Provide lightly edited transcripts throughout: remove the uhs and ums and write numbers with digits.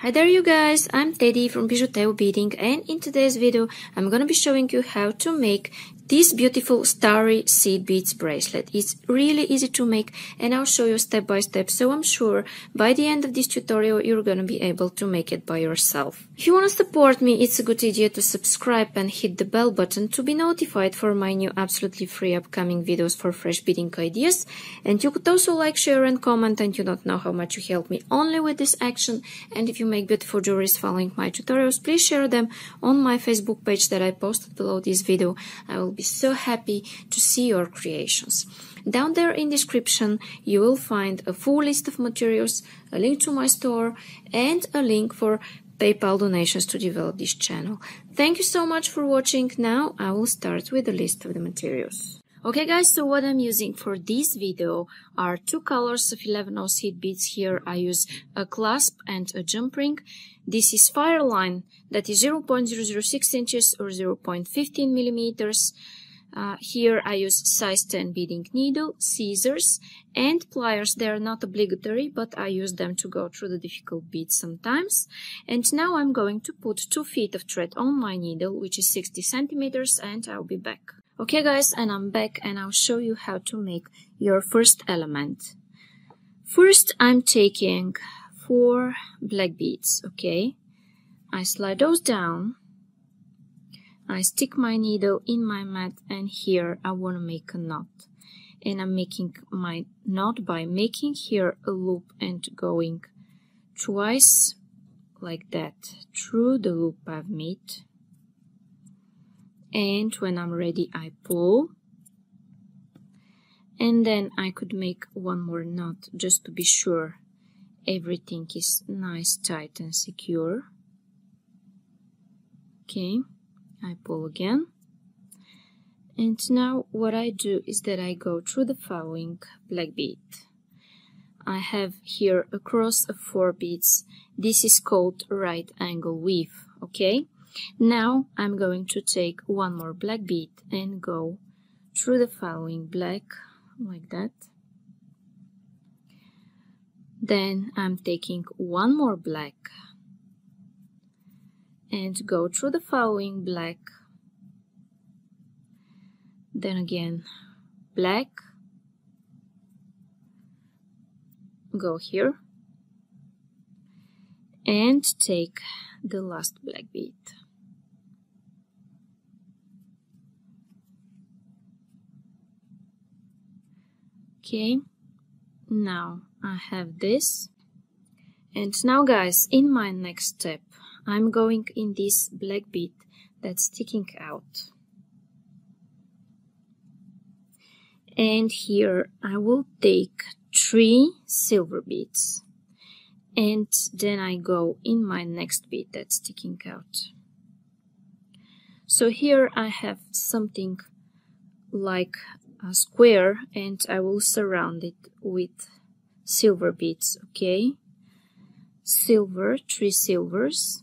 Hi there you guys, I'm Teddy from Bijuteo Beading, and in today's video I'm gonna be showing you how to make this beautiful starry seed beads bracelet. It's really easy to make and I'll show you step by step, so I'm sure by the end of this tutorial you're gonna be able to make it by yourself. If you wanna support me, it's a good idea to subscribe and hit the bell button to be notified for my new absolutely free upcoming videos for fresh beading ideas, and you could also like, share and comment, and you don't know how much you help me only with this action. And if you make beautiful jewelries following my tutorials, please share them on my Facebook page that I posted below this video. I will be so happy to see your creations. Down there in description you will find a full list of materials, a link to my store, and a link for PayPal donations to develop this channel. Thank you so much for watching. Now I will start with the list of the materials. Okay guys, so what I'm using for this video are two colors of 11/0 seed beads. Here I use a clasp and a jump ring. This is Fireline, that is 0.006 inches or 0.15 millimeters. Here I use size 10 beading needle, scissors and pliers. They are not obligatory, but I use them to go through the difficult beads sometimes. And now I'm going to put 2 feet of thread on my needle, which is 60 centimeters, and I'll be back. Okay guys, and I'm back, and I'll show you how to make your first element. First I'm taking 4 black beads, okay? I slide those down, I stick my needle in my mat, and here I want to make a knot. And I'm making my knot by making here a loop and going twice like that through the loop I've made. And when I'm ready I pull, and then I could make one more knot just to be sure everything is nice, tight and secure. Okay, I pull again, and now what I do is that I go through the following black bead. I have here a cross of 4 beads. This is called right angle weave, okay? Now I'm going to take one more black bead and go through the following black like that. Then I'm taking one more black and go through the following black. Then again black, go here and take the last black bead. Okay, now I have this, and now guys, in my next step I'm going in this black bead that's sticking out, and here I will take 3 silver beads, and then I go in my next bead that's sticking out. So here I have something like a square, and I will surround it with silver beads, okay? Silver, 3 silvers,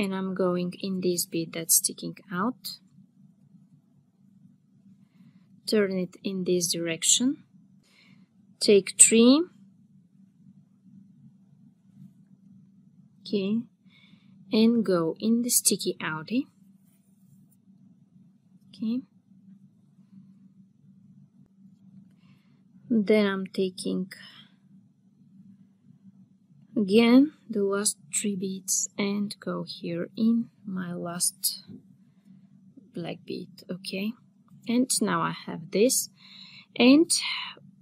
and I'm going in this bead that's sticking out, turn it in this direction, take 3, okay, and go in the sticky outie, okay? Then I'm taking again the last 3 beads and go here in my last black bead, okay? And now I have this, and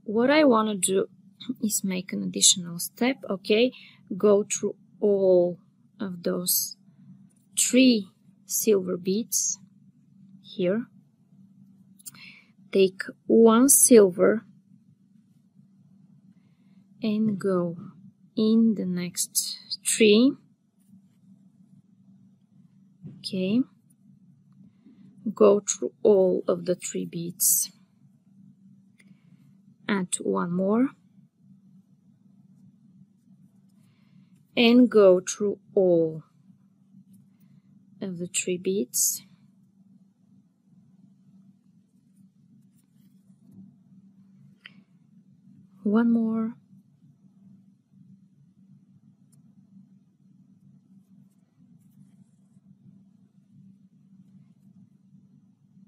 what I want to do is make an additional step, okay? Go through all of those 3 silver beads here, take 1 silver and go in the next 3, okay, go through all of the 3 beads, add 1 more, and go through all of the 3 beads, one more,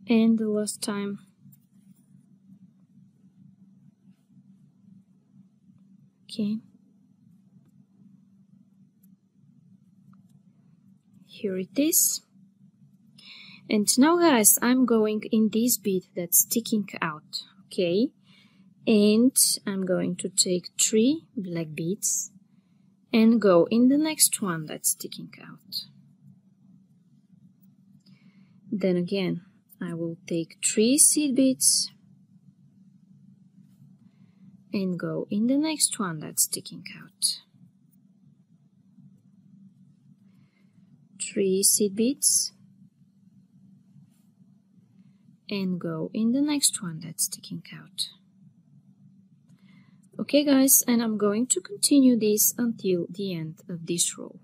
and the last time. Okay. Here it is. And now, guys, I'm going in this bead that's sticking out, okay? And I'm going to take 3 black beads and go in the next one that's sticking out. Then again, I will take 3 seed beads and go in the next one that's sticking out. 3 seed beads and go in the next one that's sticking out. Okay, guys, and I'm going to continue this until the end of this row.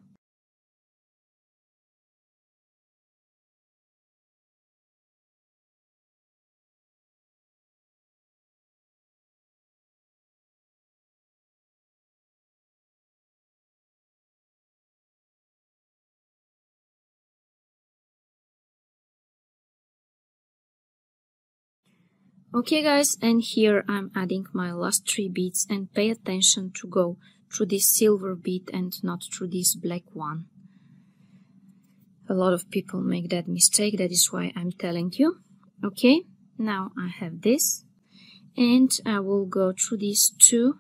Okay, guys, and here I'm adding my last 3 beads, and pay attention to go through this silver bead and not through this black one. A lot of people make that mistake, that is why I'm telling you. Okay, now I have this, and I will go through these 2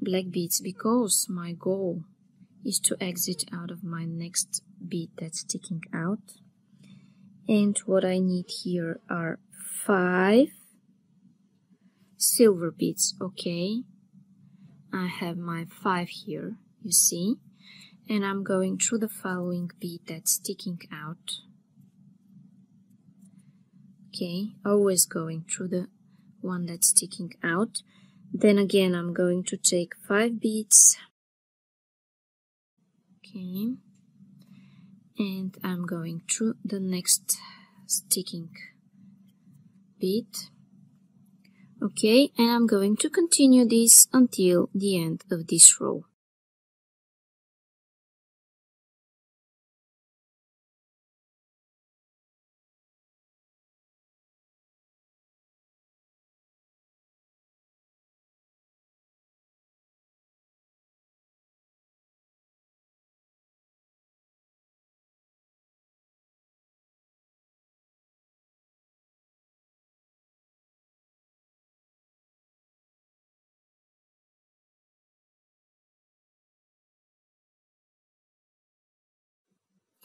black beads, because my goal is to exit out of my next bead that's sticking out. And what I need here are 5 silver beads, okay? I have my 5 here, you see? And I'm going through the following bead that's sticking out. Okay, always going through the one that's sticking out. Then again, I'm going to take 5 beads. Okay. And I'm going through the next sticking bead. Okay, and I'm going to continue this until the end of this row.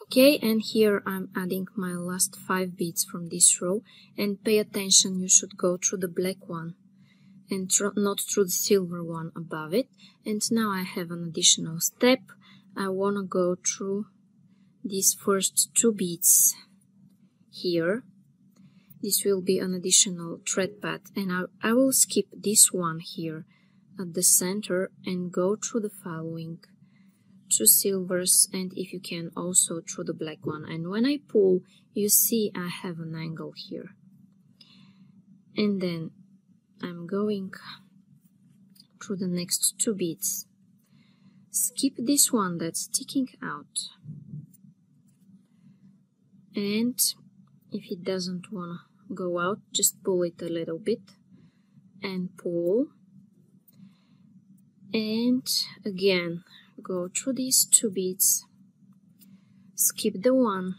Okay, and here I'm adding my last 5 beads from this row, and pay attention, you should go through the black one and not through the silver one above it. And now I have an additional step. I want to go through these first 2 beads here. This will be an additional thread pad, and I will skip this one here at the center and go through the following 2 silvers, and if you can also through the black one. And when I pull, you see I have an angle here, and then I'm going through the next 2 beads, skip this one that's sticking out, and if it doesn't want to go out, just pull it a little bit and pull, and again go through these 2 beads, skip the one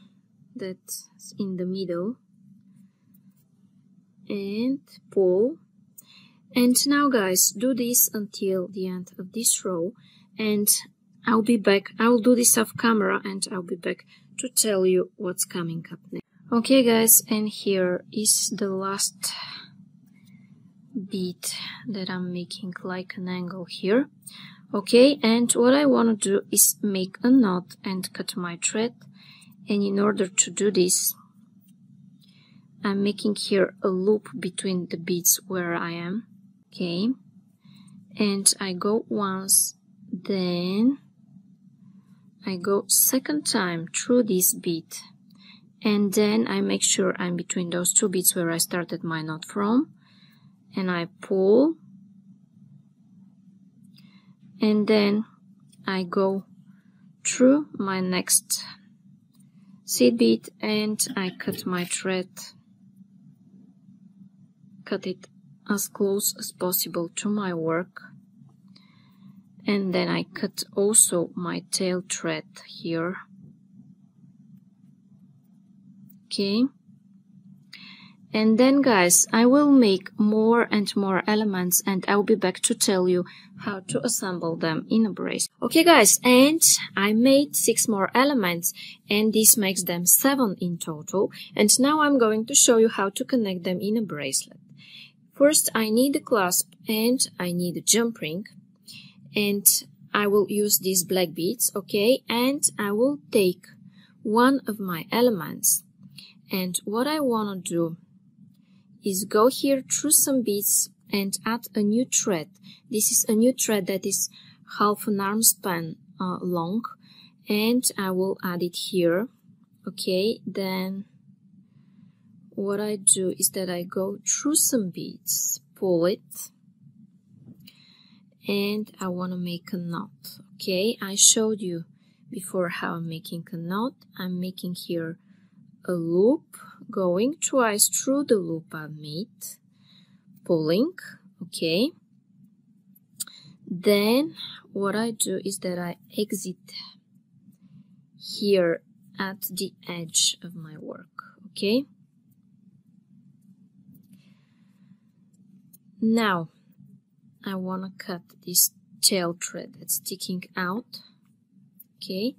that's in the middle and pull. And now, guys, do this until the end of this row, and I'll be back. I'll do this off camera and I'll be back to tell you what's coming up next. Okay, guys, and here is the last bead that I'm making like an angle here. Okay, and what I want to do is make a knot and cut my thread, and in order to do this, I'm making here a loop between the beads where I am, okay, and I go once, then I go second time through this bead, and then I make sure I'm between those 2 beads where I started my knot from, and I pull. And then I go through my next seed bead, and I cut my thread, cut it as close as possible to my work, and then I cut also my tail thread here. Okay, and then guys, I will make more and more elements, and I'll be back to tell you how to assemble them in a brace. Okay guys, and I made 6 more elements, and this makes them 7 in total, and now I'm going to show you how to connect them in a bracelet. First I need a clasp and I need a jump ring, and I will use these black beads, okay, and I will take one of my elements. And what I want to do is go here through some beads and add a new thread. This is a new thread that is half an arm span long, and I will add it here. Okay, then what I do is that I go through some beads, pull it, and I want to make a knot. Okay, I showed you before how I'm making a knot. I'm making here a loop, going twice through the loop I made, pulling, okay. Then what I do is that I exit here at the edge of my work, okay. Now I want to cut this tail thread that's sticking out, okay.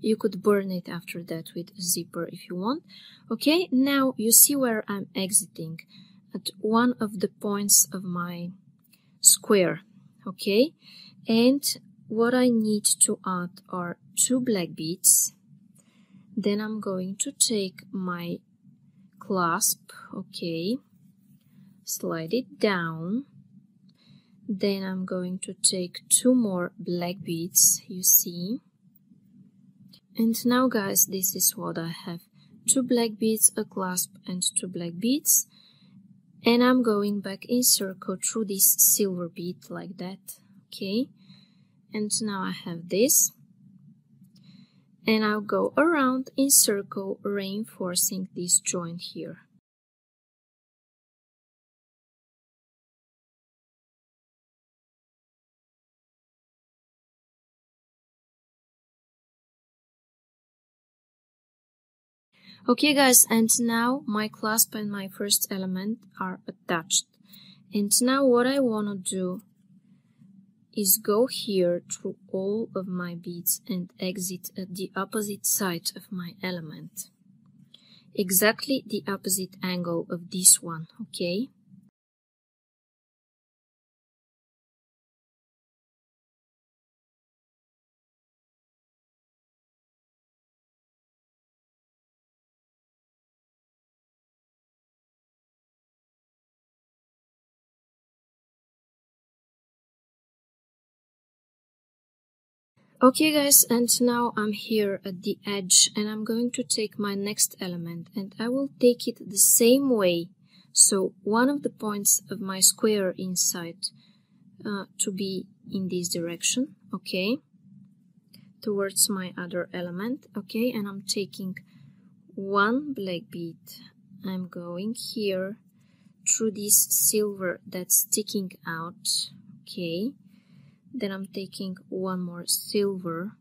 You could burn it after that with a zipper if you want. Okay, now you see where I'm exiting, at one of the points of my square, okay? And what I need to add are 2 black beads. Then I'm going to take my clasp, okay? Slide it down. Then I'm going to take 2 more black beads, you see? And now guys, this is what I have, 2 black beads, a clasp and 2 black beads, and I'm going back in circle through this silver bead like that, okay? And now I have this, and I'll go around in circle, reinforcing this joint here. Okay guys, and now my clasp and my first element are attached. And now what I want to do is go here through all of my beads and exit at the opposite side of my element. Exactly the opposite angle of this one, okay? Okay guys, and now I'm here at the edge, and I'm going to take my next element, and I will take it the same way, so one of the points of my square inside to be in this direction, okay, towards my other element, okay, and I'm taking 1 black bead, I'm going here through this silver that's sticking out, okay. Then I'm taking 1 more silver,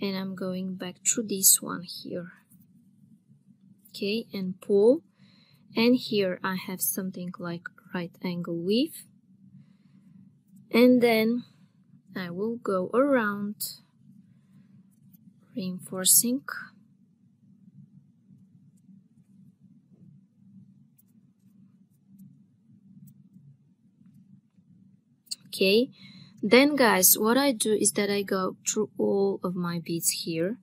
and I'm going back through this one here. Okay, and pull. And here I have something like right angle weave. And then I will go around, reinforcing. Okay. Then guys, what I do is that I go through all of my beads here,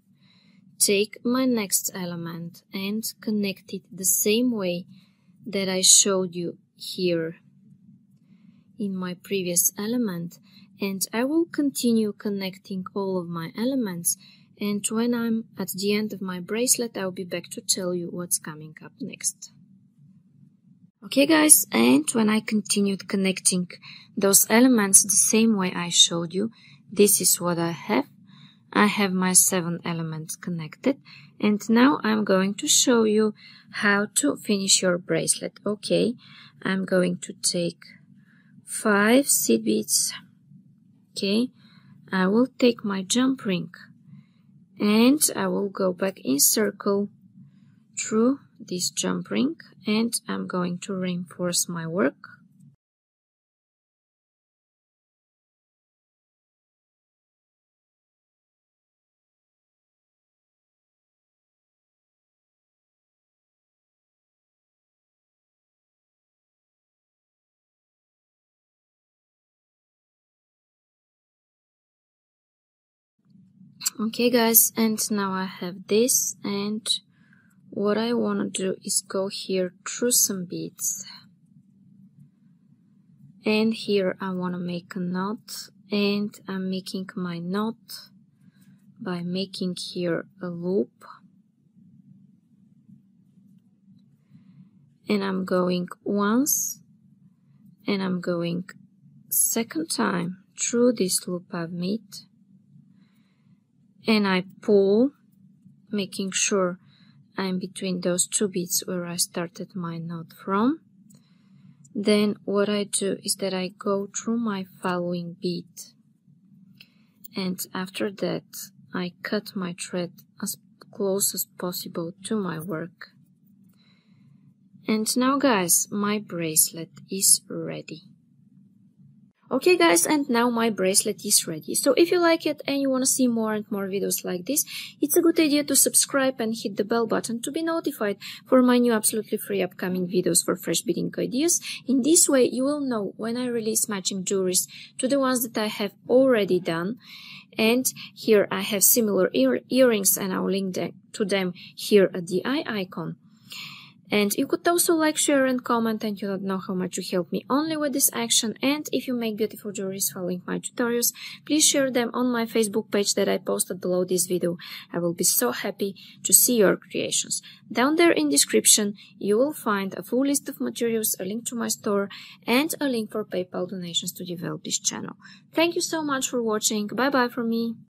take my next element and connect it the same way that I showed you here in my previous element, and I will continue connecting all of my elements, and when I'm at the end of my bracelet, I'll be back to tell you what's coming up next. Okay guys, and when I continued connecting those elements the same way I showed you, this is what I have. I have my 7 elements connected, and now I'm going to show you how to finish your bracelet. Okay, I'm going to take 5 seed beads. Okay, I will take my jump ring and I will go back in circle through this jump ring, and I'm going to reinforce my work. Okay guys, and now I have this, and what I want to do is go here through some beads, and here I want to make a knot, and I'm making my knot by making here a loop, and I'm going once and I'm going second time through this loop I've made, and I pull, making sure I'm between those two beads where I started my knot from. Then what I do is that I go through my following bead, and after that I cut my thread as close as possible to my work. And now guys, my bracelet is ready. Okay guys, and now my bracelet is ready. So if you like it and you want to see more and more videos like this, it's a good idea to subscribe and hit the bell button to be notified for my new absolutely free upcoming videos for fresh beading ideas. In this way, you will know when I release matching jewelries to the ones that I have already done. And here I have similar earrings, and I'll link to them here at the eye icon. And you could also like, share and comment, and you don't know how much you help me only with this action. And if you make beautiful jewelries following my tutorials, please share them on my Facebook page that I posted below this video. I will be so happy to see your creations. Down there in description, you will find a full list of materials, a link to my store, and a link for PayPal donations to develop this channel. Thank you so much for watching. Bye bye from me.